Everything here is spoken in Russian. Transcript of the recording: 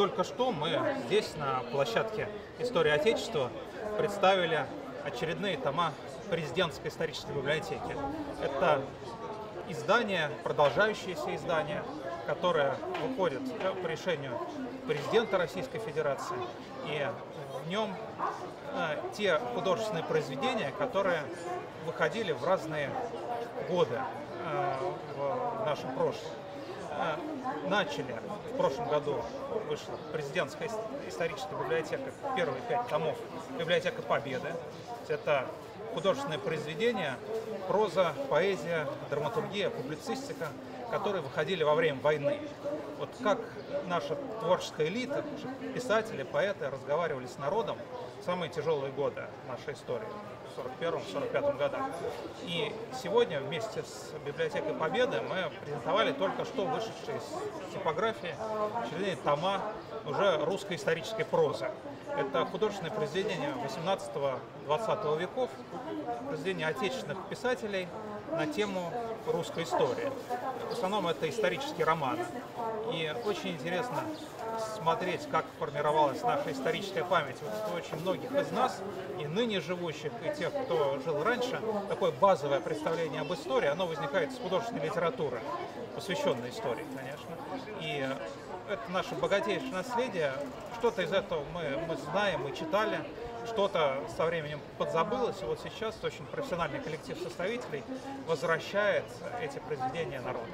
только что мы здесь, на площадке «История отечества», представили очередные тома Президентской исторической библиотеки. Это издание, продолжающееся издание, которое выходит по решению президента Российской Федерации, и в нем те художественные произведения, которые выходили в разные годы в нашем прошлом. Начали в прошлом году, вышла Президентская историческая библиотека, первые 5 томов, Библиотека победы. Это художественные произведения, проза, поэзия, драматургия, публицистика, которые выходили во время войны. Вот как наша творческая элита, писатели, поэты разговаривали с народом в самые тяжелые годы нашей истории, в 1941-1945 годах. И сегодня вместе с Библиотекой Победы мы презентовали только что вышедшие из типографии очередные тома уже русской исторической прозы. Это художественные произведения 18-20 веков, произведения отечественных писателей на тему русской истории. В основном это исторический роман. И очень интересно смотреть, как формировалась наша историческая память. Вот у очень многих из нас, и ныне живущих, и тех, кто жил раньше, такое базовое представление об истории, оно возникает из художественной литературы, посвященной истории, конечно. И это наше богатейшее наследие. Что-то из этого мы знаем, мы читали, что-то со временем подзабылось, и вот сейчас очень профессиональный коллектив составителей возвращает эти произведения народу.